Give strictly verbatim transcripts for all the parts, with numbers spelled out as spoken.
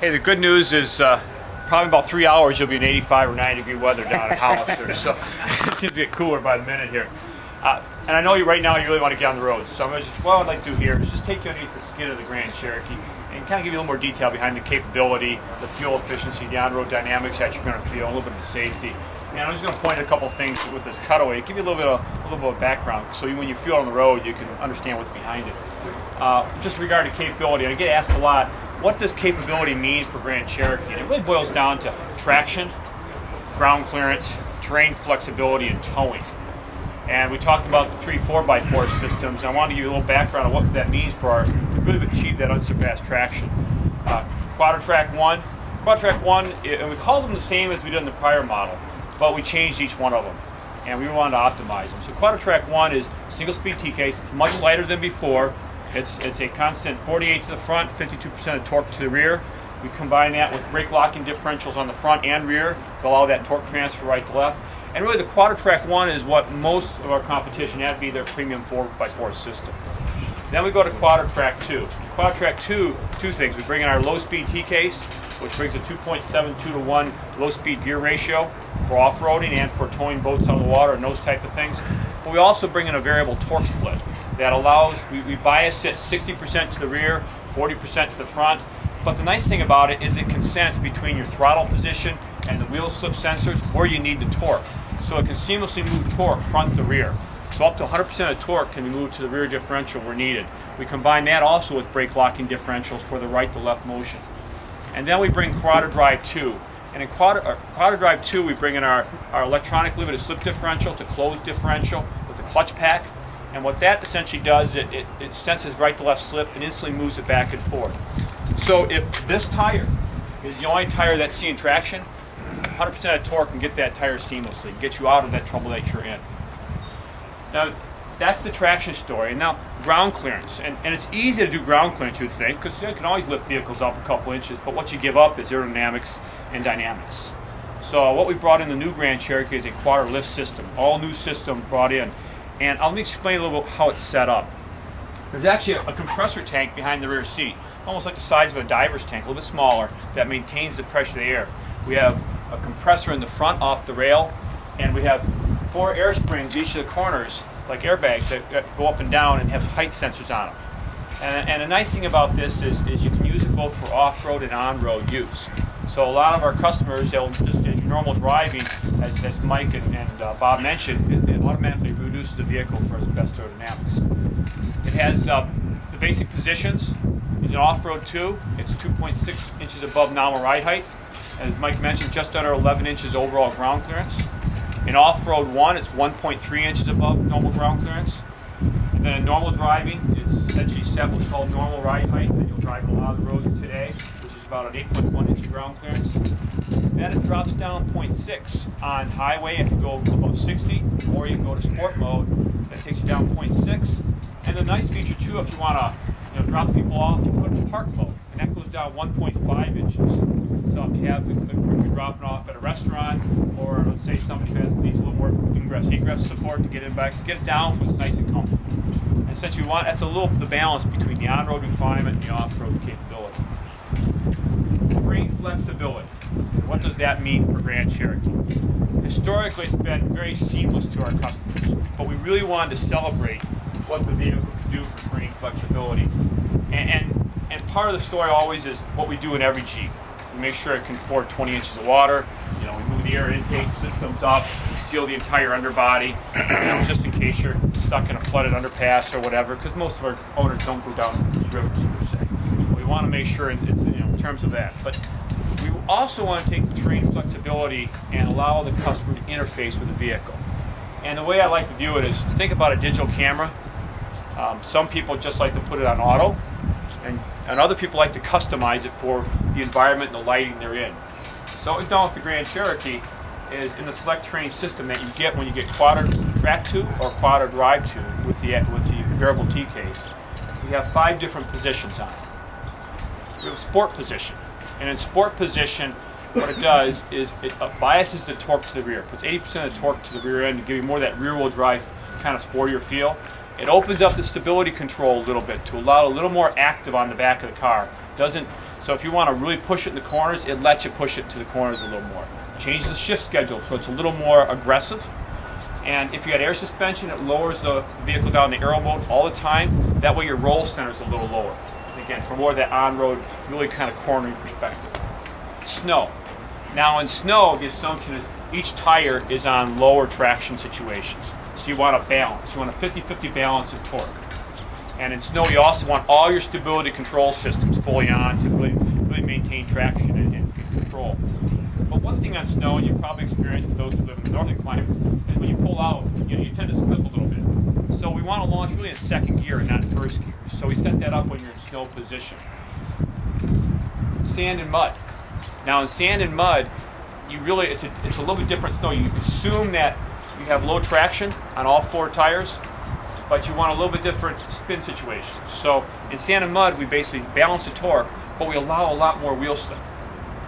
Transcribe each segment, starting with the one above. Hey, the good news is uh, probably about three hours you'll be in eighty-five or ninety degree weather down at Hollister, so it seems to get cooler by the minute here. Uh, and I know you right now you really want to get on the road, so I'm gonna just, what I'd like to do here is just take you underneath the skin of the Grand Cherokee and kind of give you a little more detail behind the capability, the fuel efficiency, the on-road dynamics that you're going to feel, a little bit of the safety. And I'm just going to point at a couple things with this cutaway, give you a little bit of a little bit of background, so you, when you feel on the road, you can understand what's behind it. Uh, just regarding capability, and I get asked a lot what does capability mean for Grand Cherokee, and it really boils down to traction, ground clearance, terrain flexibility, and towing. And we talked about the three four by four systems, and I wanted to give you a little background on what that means for our to really achieve that unsurpassed traction. Uh, Quadra-Trac one, Quadra-Trac one, and we called them the same as we did in the prior model, but we changed each one of them, and we wanted to optimize them. So Quadra-Trac one is single-speed T K, much lighter than before. It's, it's a constant forty-eight to the front, fifty-two percent of torque to the rear. We combine that with brake locking differentials on the front and rear to allow that torque transfer right to left. And really the Quadra-Trac one is what most of our competition had to be their premium four by four system. Then we go to Quadra-Trac two. Quadra-Trac two, two things. We bring in our low-speed T K, which brings a two point seven two to one low-speed gear ratio for off-roading and for towing boats on the water and those type of things. But we also bring in a variable torque split that allows, we, we bias it sixty percent to the rear, forty percent to the front. But the nice thing about it is it can sense between your throttle position and the wheel slip sensors where you need the torque. So it can seamlessly move torque front to rear. So up to one hundred percent of torque can be moved to the rear differential where needed. We combine that also with brake locking differentials for the right to left motion. And then we bring Quadra-Drive two. And in Quadra-Drive two, we bring in our, our electronic limited slip differential to closed differential with the clutch pack. And what that essentially does, it, it, it senses right to left slip and instantly moves it back and forth. So if this tire is the only tire that's seeing traction, one hundred percent of torque can get that tire seamlessly, get you out of that trouble that you're in. Now, that's the traction story. Now, ground clearance. And, and it's easy to do ground clearance, you'd think, because you can always lift vehicles up a couple inches, but what you give up is aerodynamics and dynamics. So what we brought in the new Grand Cherokee is a Quadra-Lift system, all new system brought in. And I'll explain a little bit how it's set up. There's actually a compressor tank behind the rear seat, almost like the size of a diver's tank, a little bit smaller, that maintains the pressure of the air. We have a compressor in the front off the rail, and we have four air springs each of the corners, like airbags, that go up and down and have height sensors on them. And, and the nice thing about this is, is you can use it both for off-road and on-road use. So a lot of our customers, they'll just in your normal driving, as, as Mike and, and uh, Bob mentioned, it, it automatically reduces the vehicle for its best aerodynamics. It has uh, the basic positions. It's an off-road two. It's two point six inches above nominal ride height. As Mike mentioned, just under eleven inches overall ground clearance. In off-road one, it's one point three inches above normal ground clearance. And then in normal driving, it's essentially set what's called normal ride height, and you'll drive a lot of the roads today, which is about an eight point one inch ground clearance. Then it drops down point six on highway if you go above sixty, or you can go to sport mode, that takes you down point six. And the nice feature too, if you want to you know, drop people off, you put it in park mode, and that goes down one point five inches. So if you have, if you're dropping off at a restaurant, or let's say somebody who has needs a little more ingress, egress support to get in back, get it down so it's nice and comfortable. And since you want, that's a little the balance between the on-road refinement and the off-road capability. Terrain flexibility. What does that mean for Grand Cherokee? Historically, it's been very seamless to our customers, but we really wanted to celebrate what the vehicle can do for terrain flexibility. And, and, and part of the story always is what we do in every Jeep. Make sure it can afford twenty inches of water. You know, we move the air intake systems up, we seal the entire underbody, you know, just in case you're stuck in a flooded underpass or whatever, because most of our owners don't go down these rivers per se. We want to make sure it's, you know, in terms of that. But we also want to take the terrain flexibility and allow the customer to interface with the vehicle. And the way I like to view it is, think about a digital camera. Um, some people just like to put it on auto, and And other people like to customize it for the environment and the lighting they're in. So what we've done with the Grand Cherokee is in the select terrain system that you get when you get Quadra-Trac two or Quadra-Drive two with the, with the variable T Ks. We have five different positions on it. We have a sport position. And in sport position, what it does is it biases the torque to the rear. Puts eighty percent of the torque to the rear end to give you more of that rear wheel drive kind of sportier feel. It opens up the stability control a little bit to allow a little more active on the back of the car. Doesn't So if you want to really push it in the corners, it lets you push it to the corners a little more. Change the shift schedule so it's a little more aggressive. And if you had air suspension, it lowers the vehicle down in the aero mode all the time. That way your roll center is a little lower. Again, for more of that on-road, really kind of cornering perspective. Snow. Now in snow, the assumption is each tire is on lower traction situations. So you want a balance. You want a fifty fifty balance of torque. And in snow, you also want all your stability control systems fully on to really, really maintain traction and, and control. But one thing on snow, and you've probably experienced with those who live in the northern climates, is when you pull out, you know, you tend to slip a little bit. So we want to launch really in second gear and not first gear. So we set that up when you're in snow position. Sand and mud. Now in sand and mud, you really, it's a, it's a little bit different snow. You assume that you have low traction on all four tires, but you want a little bit different spin situation. So in sand and mud, we basically balance the torque, but we allow a lot more wheel slip,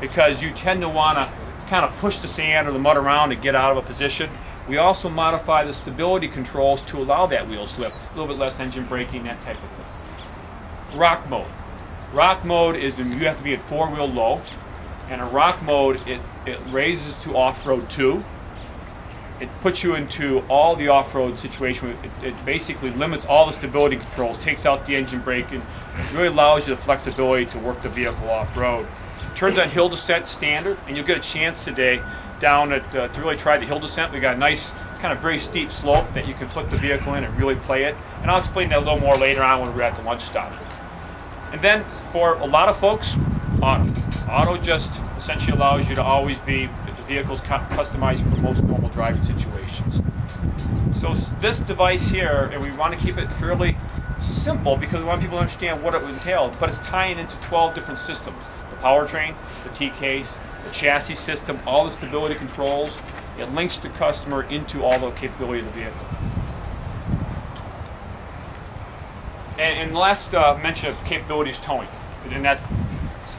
because you tend to want to kind of push the sand or the mud around to get out of a position. We also modify the stability controls to allow that wheel slip, a little bit less engine braking, that type of thing. Rock mode. Rock mode is when you have to be at four-wheel low, and in rock mode, it, it raises to off-road two. It puts you into all the off-road situation. It, it basically limits all the stability controls, takes out the engine braking, really allows you the flexibility to work the vehicle off-road. Turns on hill descent standard, and you'll get a chance today down at uh, to really try the hill descent. We got a nice kind of very steep slope that you can put the vehicle in and really play it, and I'll explain that a little more later on when we're at the lunch stop. And then for a lot of folks, auto. Auto just essentially allows you to always be the vehicle's customized for most normal driving situations. So this device here, and we want to keep it fairly simple because we want people to understand what it entails, but it's tying into twelve different systems. Powertrain, the T Ks, the chassis system, all the stability controls. It links the customer into all the capability of the vehicle. And, and the last uh, mention of capability is towing. And that's,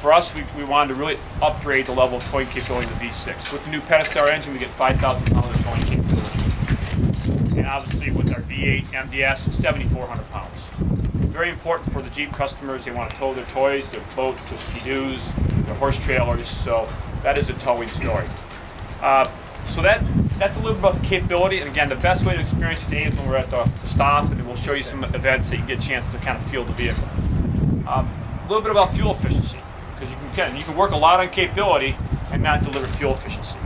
for us, we, we wanted to really upgrade the level of towing capability to the V six. With the new Pentastar engine, we get five thousand pounds of towing capability. And obviously with our V eight M D S, seventy-four hundred pounds. Very important for the Jeep customers. They want to tow their toys, their boats, their ski-doos, their horse trailers. So that is a towing story. Uh, so that that's a little bit about the capability. And again, the best way to experience today is when we're at the stop, and we'll show you some events that you get a chance to kind of feel the vehicle. Um, a little bit about fuel efficiency, because you can again, you can work a lot on capability and not deliver fuel efficiency.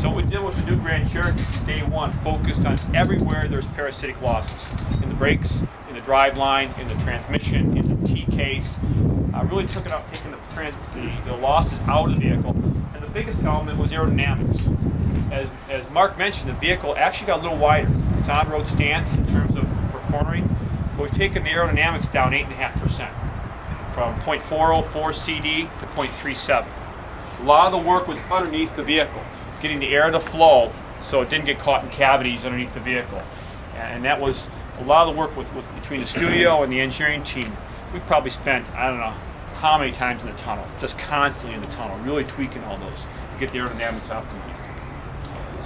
So what we did was the new Grand Cherokee day one focused on everywhere there's parasitic losses in the brakes, in the drive line, in the transmission, in the T case. I uh, really took it up, taking the, trans the, the losses out of the vehicle. And the biggest element was aerodynamics. As, as Mark mentioned, the vehicle actually got a little wider. It's on-road stance in terms of for cornering. But we've taken the aerodynamics down eight point five percent, from point four oh four C D to point three seven. A lot of the work was underneath the vehicle, getting the air to flow so it didn't get caught in cavities underneath the vehicle. And that was a lot of the work with, with between the studio and the engineering team. We probably spent, I don't know how many times in the tunnel, just constantly in the tunnel, really tweaking all those to get the aerodynamics optimized.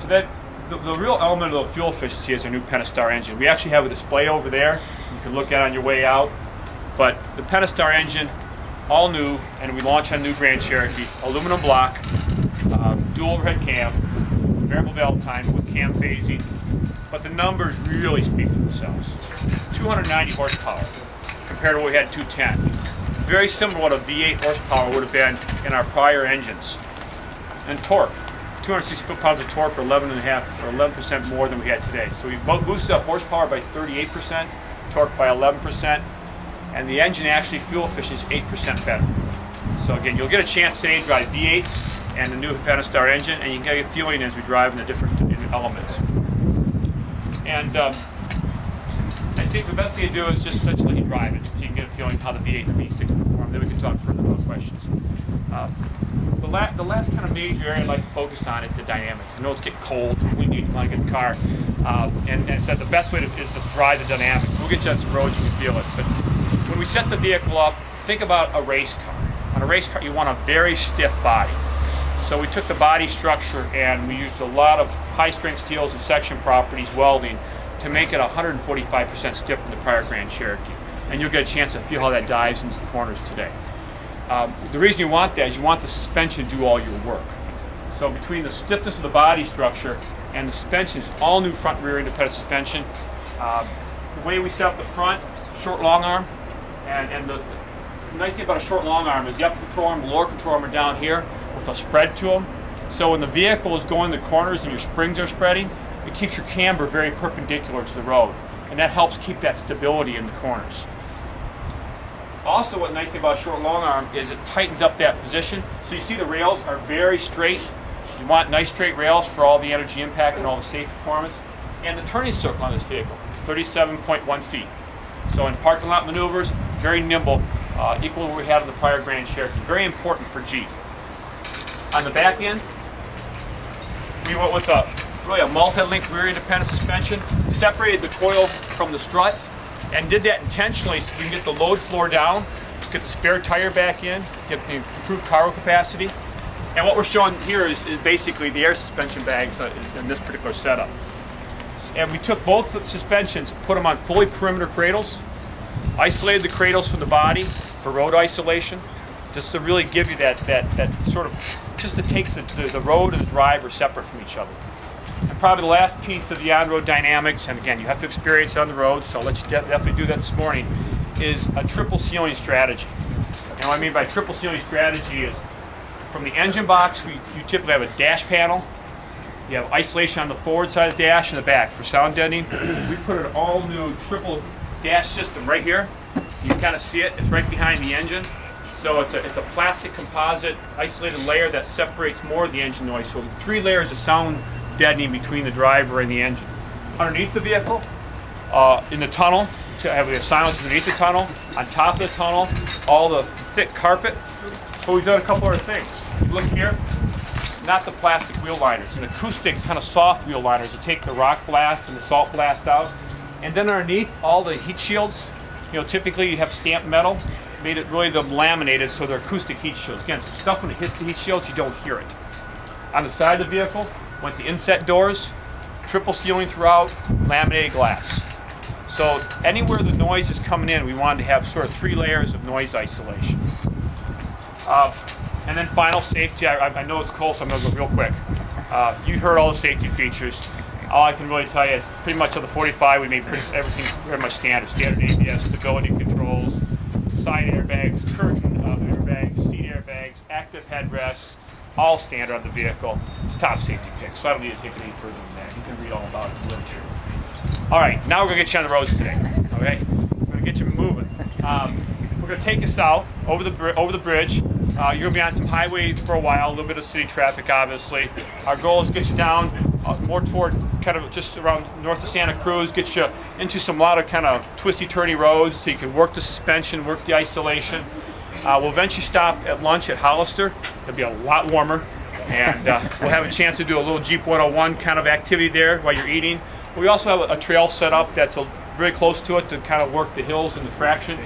So that the, the real element of the fuel efficiency is our new Pentastar engine. We actually have a display over there you can look at on your way out. But the Pentastar engine, all new, and we launch on new Grand Cherokee, aluminum block, uh, dual overhead cam, variable valve time with cam phasing. But the numbers really speak for themselves. two hundred ninety horsepower compared to what we had at two ten. Very similar to what a V eight horsepower would have been in our prior engines. And torque, two hundred sixty foot-pounds of torque, or eleven and a half, or eleven percent more than we had today. So we boosted up horsepower by thirty-eight percent, torque by eleven percent, and the engine actually fuel efficiency is eight percent better. So again, you'll get a chance today to drive V eights and the new Pentastar engine, and you can get a feeling as we drive in the different elements. And um, I think the best thing to do is just let you drive it, so you can get a feeling how the V eight and the V six perform. Then we can talk further about questions. Uh, the, la the last kind of major area I'd like to focus on is the dynamics. I know it's getting cold, windy, you want to get a car. Uh, and, and so the best way to, is to drive the dynamics. We'll get you on some roads, you can feel it. But when we set the vehicle up, think about a race car. On a race car, you want a very stiff body. So we took the body structure and we used a lot of high-strength steels and section properties, welding, to make it one hundred forty-five percent stiff from the prior Grand Cherokee. And you'll get a chance to feel how that dives into the corners today. Um, the reason you want that is you want the suspension to do all your work. So between the stiffness of the body structure and the suspension, it's all new front rear independent suspension. Um, the way we set up the front, short long arm, and, and the, the nice thing about a short long arm is the upper control arm, the lower control arm are down here with a spread to them. So when the vehicle is going the corners and your springs are spreading, it keeps your camber very perpendicular to the road, and that helps keep that stability in the corners. Also, what's nice about a short long arm is it tightens up that position. So you see the rails are very straight. You want nice straight rails for all the energy impact and all the safe performance. And the turning circle on this vehicle, thirty-seven point one feet. So in parking lot maneuvers, very nimble, uh, equal to what we had on the prior Grand Cherokee. Very important for Jeep. On the back end, we went with a really a multi-link rear independent suspension, separated the coil from the strut, and did that intentionally so we can get the load floor down, get the spare tire back in, get the improved cargo capacity. And what we're showing here is, is basically the air suspension bags in this particular setup. And we took both the suspensions, put them on fully perimeter cradles, isolated the cradles from the body for road isolation, just to really give you that, that, that sort of, just to take the, the, the road and the driver separate from each other. And probably the last piece of the on-road dynamics, and again, you have to experience it on the road, so I'll let you de definitely do that this morning, is a triple ceiling strategy. And what I mean by triple ceiling strategy is, from the engine box, we, you typically have a dash panel, you have isolation on the forward side of the dash and the back for sound deadening. We put an all-new triple dash system right here. You can kind of see it, it's right behind the engine. So it's a, it's a plastic composite isolated layer that separates more of the engine noise, so three layers of sound deadening between the driver and the engine. Underneath the vehicle, uh, in the tunnel, to have a silence underneath the tunnel, on top of the tunnel, all the thick carpet. But we've done a couple other things. Look here, not the plastic wheel liner. It's an acoustic kind of soft wheel liner to take the rock blast and the salt blast out. And then underneath, all the heat shields. You know, typically you have stamped metal, made it really the laminated, so they're acoustic heat shields. Again, so stuff when it hits the heat shields, you don't hear it. On the side of the vehicle, went the inset doors, triple ceiling throughout, laminated glass. So anywhere the noise is coming in, we wanted to have sort of three layers of noise isolation. Uh, and then final safety, I, I know it's cold, so I'm going to go real quick. Uh, you heard all the safety features. All I can really tell you is pretty much on the forty-five, we made pretty, everything pretty much standard. Standard M D S, stability controls, side airbags, curtain uh, airbags, seat airbags, active headrests, all standard on the vehicle. It's a top safety pick, so I don't need to take it any further than that. You can read all about it in the literature. All right, now we're going to get you on the roads today, okay? We're going to get you moving. Um, we're going to take you south, over the, over the bridge. Uh, you're going to be on some highway for a while, a little bit of city traffic, obviously. Our goal is to get you down uh, more toward kind of just around north of Santa Cruz, get you into some lot of kind of twisty-turny roads so you can work the suspension, work the isolation. Uh, we'll eventually stop at lunch at Hollister. It'll be a lot warmer, and uh, we'll have a chance to do a little Jeep one oh one kind of activity there while you're eating. We also have a trail set up that's a, very close to it to kind of work the hills and the traction.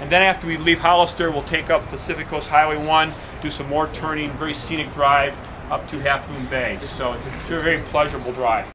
And then after we leave Hollister, we'll take up Pacific Coast Highway one, do some more turning, very scenic drive up to Half Moon Bay. So it's a very pleasurable drive.